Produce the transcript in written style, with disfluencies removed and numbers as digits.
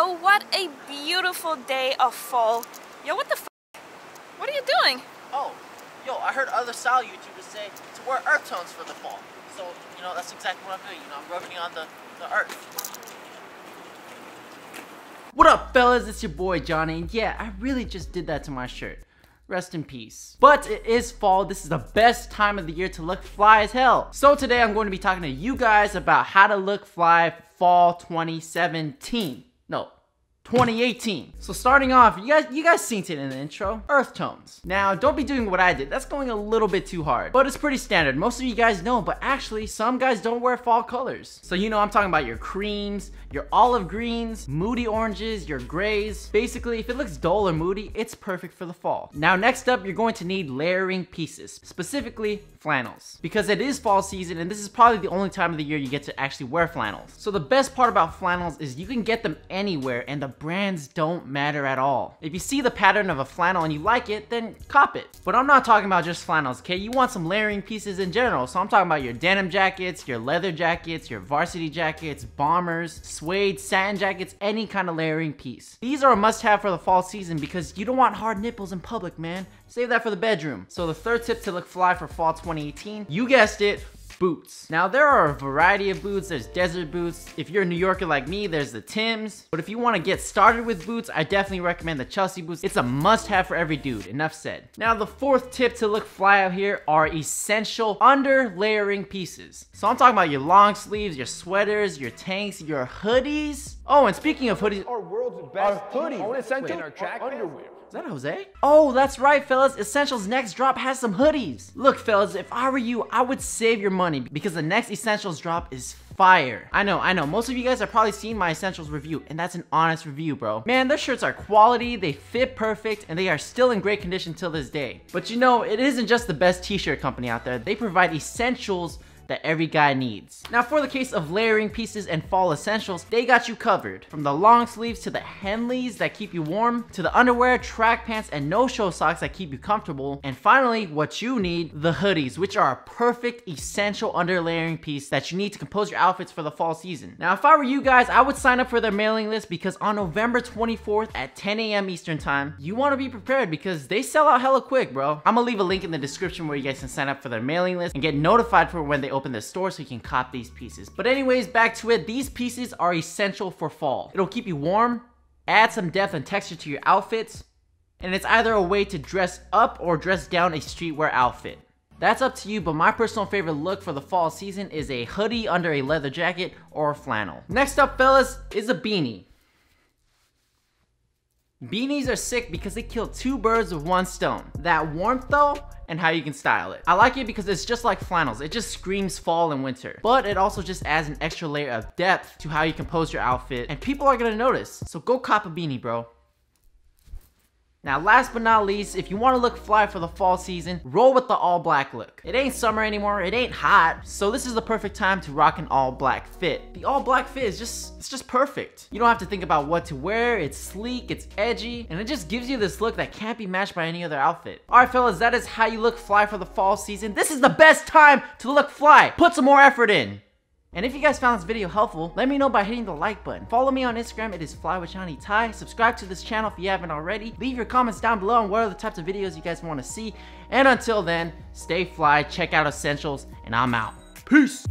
Oh, what a beautiful day of fall. Yo, what the f***? What are you doing? Oh, yo, I heard other style YouTubers say to wear earth tones for the fall. So, you know, that's exactly what I'm doing. You know, I'm rubbing on the earth. What up, fellas? It's your boy, Johnny. Yeah, I really just did that to my shirt. Rest in peace. But it is fall. This is the best time of the year to look fly as hell. So today I'm going to be talking to you guys about how to look fly fall 2017. No, 2018. So starting off, you guys seen it in the intro, earth tones. Now don't be doing what I did. That's going a little bit too hard, but it's pretty standard. Most of you guys know, but actually some guys don't wear fall colors. So you know I'm talking about your creams, your olive greens, moody oranges, your grays. Basically, if it looks dull or moody, it's perfect for the fall. Now, next up, you're going to need layering pieces, specifically flannels, because it is fall season and this is probably the only time of the year you get to actually wear flannels. So the best part about flannels is you can get them anywhere and the brands don't matter at all. If you see the pattern of a flannel and you like it, then cop it. But I'm not talking about just flannels, okay? You want some layering pieces in general. So I'm talking about your denim jackets, your leather jackets, your varsity jackets, bombers, suede, satin jackets, any kind of layering piece. These are a must-have for the fall season because you don't want hard nipples in public, man. Save that for the bedroom. So the third tip to look fly for fall 2018, you guessed it, boots. Now there are a variety of boots. There's desert boots. If you're a New Yorker like me, there's the Timbs. But if you want to get started with boots, I definitely recommend the Chelsea boots. It's a must-have for every dude. Enough said. Now the fourth tip to look fly out here are essential under-layering pieces. So I'm talking about your long sleeves, your sweaters, your tanks, your hoodies. Oh, and speaking of hoodies, our world's best hoodies. Essential in our track underwear. Is that Jose? Oh, that's right, fellas. Essentials next drop has some hoodies. Look, fellas, if I were you, I would save your money because the next Essentials drop is fire. I know. Most of you guys have probably seen my Essentials review, and that's an honest review, bro. Man, their shirts are quality, they fit perfect, and they are still in great condition till this day. But you know, it isn't just the best t-shirt company out there. They provide essentials that every guy needs. Now for the case of layering pieces and fall essentials, they got you covered. From the long sleeves to the Henleys that keep you warm, to the underwear, track pants, and no-show socks that keep you comfortable. And finally, what you need, the hoodies, which are a perfect essential underlayering piece that you need to compose your outfits for the fall season. Now if I were you guys, I would sign up for their mailing list because on November 24th at 10 a.m. Eastern time, you wanna be prepared because they sell out hella quick, bro. I'm gonna leave a link in the description where you guys can sign up for their mailing list and get notified for when they open the store so you can cop these pieces. But anyways, back to it. These pieces are essential for fall. It'll keep you warm, add some depth and texture to your outfits, and it's either a way to dress up or dress down a streetwear outfit. That's up to you, but my personal favorite look for the fall season is a hoodie under a leather jacket or a flannel. Next up, fellas, is a beanie. Beanies are sick because they kill two birds with one stone. That warmth though, and how you can style it. I like it because it's just like flannels. It just screams fall and winter, but it also just adds an extra layer of depth to how you compose your outfit, and people are gonna notice. So go cop a beanie, bro. Now, last but not least, if you want to look fly for the fall season, roll with the all black look. It ain't summer anymore, it ain't hot, so this is the perfect time to rock an all black fit. The all black fit is just perfect. You don't have to think about what to wear, it's sleek, it's edgy, and it just gives you this look that can't be matched by any other outfit. Alright fellas, that is how you look fly for the fall season. This is the best time to look fly. Put some more effort in. And if you guys found this video helpful, let me know by hitting the like button. Follow me on Instagram, it is FlyWithJohnnyThai. Subscribe to this channel if you haven't already. Leave your comments down below on what other types of videos you guys want to see. And until then, stay fly, check out Essentials, and I'm out. Peace!